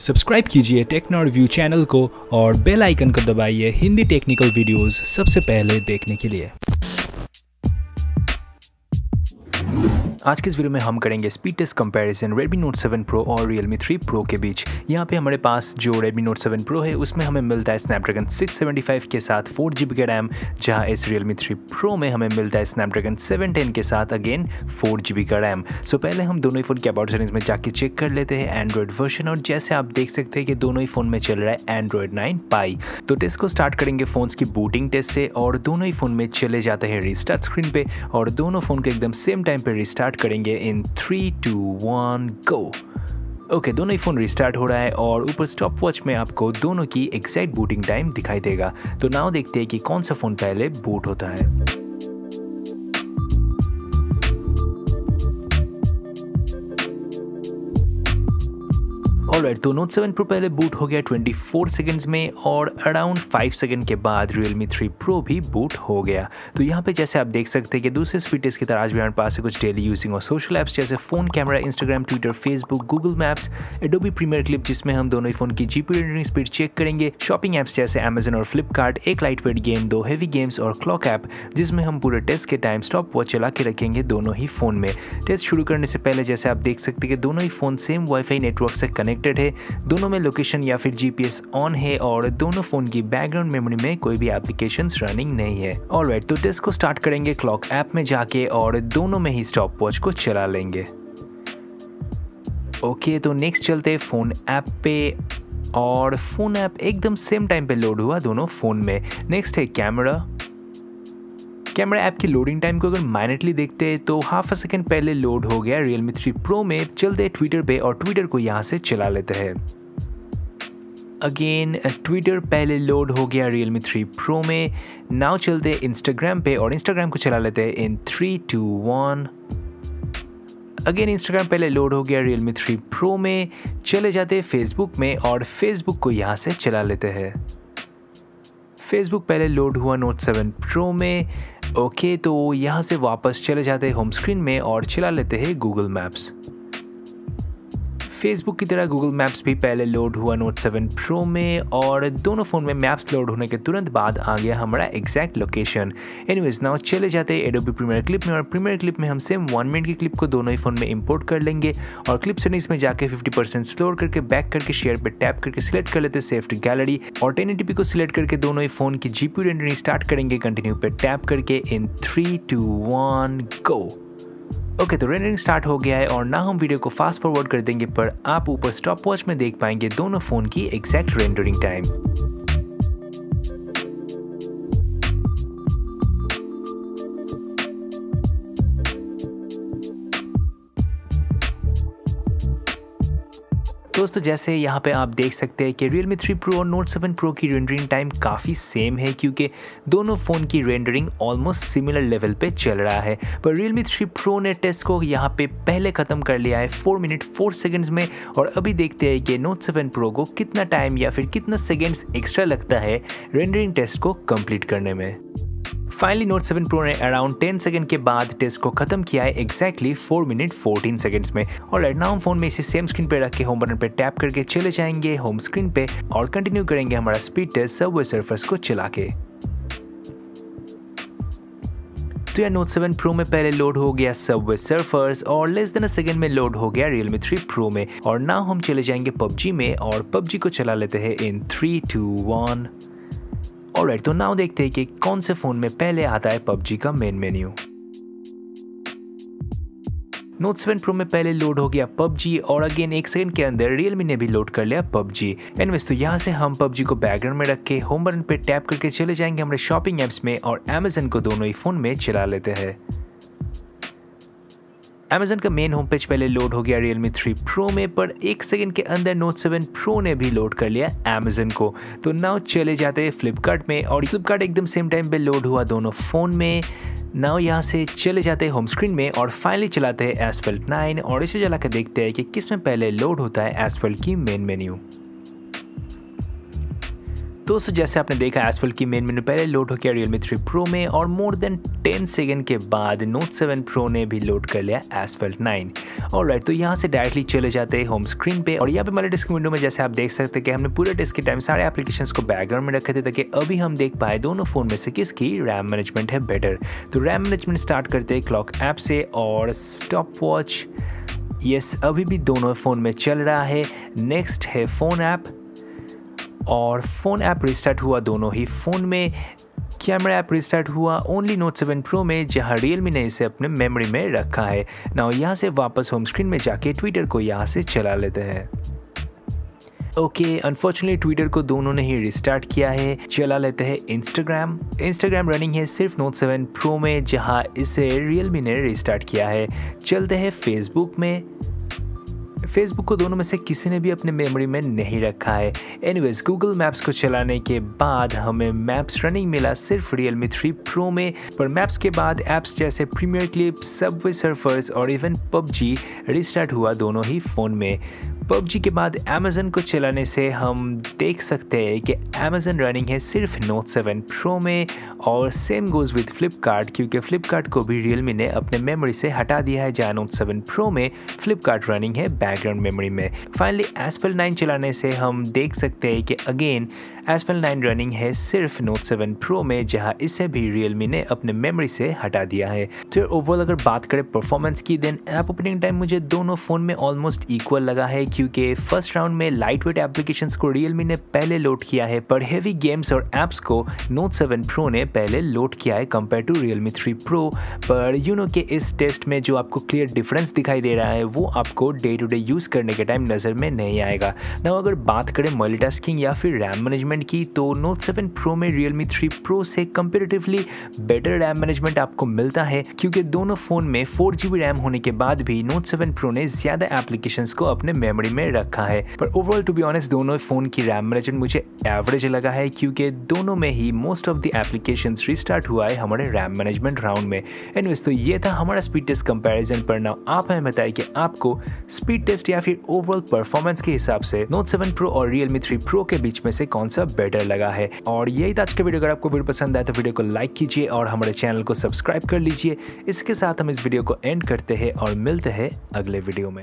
Subscribe कीजिए techno review channel को और बेल आइकन को दबाइए हिंदी टेक्निकल वीडियोस सबसे पहले देखने के लिए। आज के इस वीडियो में हम करेंगे speed test comparison Redmi Note 7 Pro और Realme 3 Pro के बीच। यहाँ पे हमारे पास जो Redmi Note 7 Pro है उसमें हमें मिलता है Snapdragon 675 के साथ 4GB का रैम, जहाँ इस Realme 3 Pro में हमें मिलता है Snapdragon 710 के साथ अगेन 4GB का रैम। सो पहले हम दोनों ही फ़ोन के अबाउट सेटिंग्स में जाके चेक कर लेते हैं Android वर्जन, और जैसे आप देख सकते हैं कि दोनों ही फ़ोन में चल रहा है Android 9 Pie। तो टेस्ट को स्टार्ट करेंगे फ़ोन्स की बूटिंग टेस्ट से, और दोनों ही फ़ोन में चले जाते हैं रीस्टार्ट स्क्रीन पे, और दोनों फ़ोन को एकदम सेम टाइम पे रीस्टार्ट करेंगे इन 3, 2, 1 गो। ओके, दोनों ही फ़ोन रिस्टार्ट हो रहा है और ऊपर स्टॉप वॉच में आपको दोनों की एग्जैक्ट बूटिंग टाइम दिखाई देगा। तो नाउ देखते हैं कि कौन सा फ़ोन पहले बूट होता है। ऑलराइट, तो Note 7 Pro पहले बूट हो गया 24 सेकंड्स में, और अराउंड 5 सेकंड के बाद Realme 3 Pro भी बूट हो गया। तो यहाँ पे जैसे आप देख सकते हैं कि दूसरे स्पीड टेस्ट की तरह आज भी हमारे पास है कुछ डेली यूजिंग और सोशल ऐप्स जैसे phone camera, Instagram, Twitter, Facebook, Google Maps, Adobe Premiere clip जिसमें हम दोनों ही फ़ोन की GPU रेंडरिंग स्पीड चेक करेंगे, शॉपिंग ऐप्स जैसे Amazon और Flipkart, एक light weight game, 2 heavy games और क्लॉक ऐप जिसमें हम पूरे टेस्ट के टाइम स्टॉप वॉच चला के रखेंगे दोनों ही फ़ोन में। टेस्ट शुरू करने से पहले जैसे आप देख सकते हैं कि दोनों ही फ़ोन सेम वाईफाई नेटवर्क से कनेक्ट है, दोनों में लोकेशन या फिर GPS ऑन है, और दोनों फोन की बैकग्राउंड मेमोरी में कोई भी एप्लीकेशंस रनिंग नहीं है। ऑलराइट, तो टेस्ट को स्टार्ट करेंगे क्लॉक ऐप में जाके, और दोनों में ही स्टॉपवॉच को चला लेंगे। ओके, तो नेक्स्ट चलते हैं फोन ऐप पे, और फोन ऐप एकदम सेम टाइम पे लोड हुआ दोनों फोन में। नेक्स्ट है कैमरा। कैमरा ऐप की लोडिंग टाइम को अगर माइनटली देखते हैं तो हाफ अ सेकेंड पहले लोड हो गया Realme 3 Pro में। चलते हैं ट्विटर पे, और ट्विटर को यहाँ से चला लेते हैं। अगेन ट्विटर पहले लोड हो गया Realme 3 Pro में। नाउ चलते हैं इंस्टाग्राम पे, और इंस्टाग्राम को चला लेते हैं इन 3, 2, 1। अगेन इंस्टाग्राम पहले लोड हो गया Realme 3 Pro में। चले जाते हैं फेसबुक में, और फेसबुक को यहाँ से चला लेते हैं। फेसबुक पहले लोड हुआ Note 7 Pro में। ओके, तो यहाँ से वापस चले जाते हैं होम स्क्रीन में, और चला लेते हैं गूगल मैप्स। फेसबुक की तरह गूगल मैप्स भी पहले लोड हुआ Note 7 Pro में, और दोनों फ़ोन में मैप्स लोड होने के तुरंत बाद आ गया हमारा एग्जैक्ट लोकेशन। एनीवेज, नाउ चले जाते हैं एडोबी प्रीमियर क्लिप में, और प्रीमियर क्लिप में हम सेम 1 मिनट की क्लिप को दोनों ही फ़ोन में इंपोर्ट कर लेंगे, और क्लिप सेटिंग्स में जाके 50% स्लोर करके बैक करके शेयर पर टैप करके सिलेक्ट कर लेते हैं सेव टू गैलरी, और 1080p को सिलेक्ट करके दोनों ही फ़ोन की GPU रेंडरिंग स्टार्ट करेंगे कंटिन्यू पर टैप करके इन 3, 2, 1 गो। ओके, तो रेंडरिंग स्टार्ट हो गया है, और ना हम वीडियो को फास्ट फॉरवर्ड कर देंगे, पर आप ऊपर स्टॉप वॉच में देख पाएंगे दोनों फ़ोन की एग्जैक्ट रेंडरिंग टाइम। दोस्तों, जैसे यहाँ पे आप देख सकते हैं कि Realme 3 Pro और Note 7 Pro की रेंडरिंग टाइम काफ़ी सेम है, क्योंकि दोनों फ़ोन की रेंडरिंग ऑलमोस्ट सिमिलर लेवल पे चल रहा है। पर Realme 3 Pro ने टेस्ट को यहाँ पे पहले ख़त्म कर लिया है 4 मिनट 4 सेकंड्स में, और अभी देखते हैं कि Note 7 Pro को कितना टाइम या फिर कितना सेकेंड्स एक्स्ट्रा लगता है रेंडरिंग टेस्ट को कंप्लीट करने में। फाइनली Note 7 Pro ने अराउंड 10 सेकंड के बाद टेस्ट को खत्म किया है एग्जैक्टली 4 मिनट 14 सेकंड्स में। और राइट नाउ हम फोन में इसे सेम स्क्रीन पे रख के होम बटन पे टैप करके चले जाएंगे होम स्क्रीन पे, और कंटिन्यू करेंगे हमारा स्पीड टेस्ट Subway Surfers को चला के। तो यह Note 7 Pro में पहले लोड हो गया Subway Surfers, और लेस देन अ सेकेंड में लोड हो गया Realme 3 Pro में। और नाउ हम चले जाएंगे PUBG में, और PUBG को चला लेते हैं इन 3, 2, 1। ऑलराइट, तो नाउ देखते हैं कि कौन से फ़ोन में पहले आता है PUBG का मेन मेन्यू। Note 7 Pro में पहले लोड हो गया PUBG, और अगेन 1 सेकंड के अंदर Realme ने भी लोड कर लिया PUBG। एनीवेज, तो यहाँ से हम PUBG को बैकग्राउंड में रख के होम बटन पे टैप करके चले जाएंगे हमारे शॉपिंग ऐप्स में, और Amazon को दोनों ही फ़ोन में चला लेते हैं। Amazon का मेन होम पेज पहले लोड हो गया Realme 3 Pro में, पर 1 सेकंड के अंदर Note 7 Pro ने भी लोड कर लिया Amazon को। तो नाउ चले जाते हैं Flipkart में, और Flipkart एकदम सेम टाइम पे लोड हुआ दोनों फ़ोन में। नाउ यहाँ से चले जाते हैं होम स्क्रीन में, और फाइनली चलाते हैं Asphalt 9, और इसे चला के देखते हैं कि किस में पहले लोड होता है Asphalt की मेन मेन्यू। दोस्तों जैसे आपने देखा एसफल्ट की मेन मेनू पहले लोड हो गया रियलमी 3 प्रो में और मोर देन 10 सेकंड के बाद नोट 7 प्रो ने भी लोड कर लिया एसफल्ट 9। ऑलराइट, तो यहाँ से डायरेक्टली चले जाते हैं होम स्क्रीन पे और यहाँ पे हमारे डिस्क विंडो में जैसे आप देख सकते हैं कि हमने पूरे डिस्क के टाइम सारे एप्लीकेशंस को बैकग्राउंड में रखे थे ताकि अभी हम देख पाए दोनों फोन में से किसकी रैम मैनेजमेंट है बेटर। तो रैम मैनेजमेंट स्टार्ट करते हैं क्लॉक ऐप से और स्टॉप वॉच, यस अभी भी दोनों फ़ोन में चल रहा है। नेक्स्ट है फ़ोन ऐप और फ़ोन ऐप रिस्टार्ट हुआ दोनों ही फ़ोन में। कैमरा ऐप रिस्टार्ट हुआ ओनली नोट 7 प्रो में जहां रियलमी ने इसे अपने मेमोरी में रखा है। नाउ यहां से वापस होम स्क्रीन में जाके ट्विटर को यहां से चला लेते हैं। ओके, अनफॉर्चुनेटली ट्विटर को दोनों ने ही रिस्टार्ट किया है। चला लेते हैं इंस्टाग्राम। इंस्टाग्राम रनिंग है सिर्फ नोट 7 प्रो में जहाँ इसे रियलमी ने रिस्टार्ट किया है। चलते हैं फेसबुक में। फेसबुक को दोनों में से किसी ने भी अपने मेमोरी में नहीं रखा है। एनीवेज गूगल मैप्स को चलाने के बाद हमें मैप्स रनिंग मिला सिर्फ रियलमी 3 प्रो में, पर मैप्स के बाद ऐप्स जैसे प्रीमियर क्लिप, सबवे सर्फर्स और इवन पबजी रिस्टार्ट हुआ दोनों ही फ़ोन में। पबजी के बाद अमेजन को चलाने से हम देख सकते हैं कि अमेजन रनिंग है सिर्फ नोट 7 प्रो में और सेम गोज़ विद फ्लिपकार्ट क्योंकि फ्लिपकार्ट को भी रियलमी ने अपने मेमोरी से हटा दिया है जहाँ नोट 7 प्रो में फ्लिपकार्ट रनिंग है बैकग्राउंड मेमोरी में। फाइनली एसफल्ट 9 चलाने से हम देख सकते हैं कि अगेन एसफल्ट 9 रनिंग है सिर्फ नोट 7 प्रो में जहाँ इसे भी रियलमी ने अपने मेमोरी से हटा दिया है। तो ओवरऑल अगर बात करें परफॉर्मेंस की देन ऐप ओपनिंग टाइम मुझे दोनों फ़ोन में ऑलमोस्ट इक्वल लगा है क्योंकि फर्स्ट राउंड में लाइटवेट एप्लीकेशंस को रियलमी ने पहले लोड किया है पर हेवी गेम्स और ऐप्स को नोट 7 प्रो ने पहले लोड किया है कंपेयर टू रियलमी 3 प्रो। पर यू नो के इस टेस्ट में जो आपको क्लियर डिफरेंस दिखाई दे रहा है वो आपको डे टू डे यूज़ करने के टाइम नज़र में नहीं आएगा। ना अगर बात करें मल्टीटास्किंग या फिर रैम मैनेजमेंट की तो नोट 7 प्रो में रियलमी 3 प्रो से कंपेरेटिवली बेटर रैम मैनेजमेंट आपको मिलता है क्योंकि दोनों फ़ोन में 4GB रैम होने के बाद भी नोट 7 प्रो ने ज़्यादा एप्लीकेशंस को अपने मेमोरी में रखा है। पर ओवरऑल टू बी ऑनेस्ट दोनों फ़ोन की रैम मैनेजमेंट मुझे एवरेज लगा है क्योंकि दोनों में ही most of the applications restart हुआ है हमारे रैम मैनेजमेंट राउंड में। एनीवेज तो ये था हमारा स्पीड टेस्ट कंपैरिजन। पर नाउ आप हमें बताइए कि आपको स्पीड टेस्ट या फिर ओवरऑल परफॉर्मेंस के हिसाब से नोट 7 प्रो और रियलमी 3 प्रो के बीच में से कौन सा बेटर लगा है। और यही था आज का वीडियो। अगर आपको वीडियो पसंद आए तो वीडियो को लाइक कीजिए और हमारे चैनल को सब्सक्राइब कर लीजिए। इसके साथ हम इस वीडियो को एंड करते हैं और मिलते हैं अगले वीडियो में।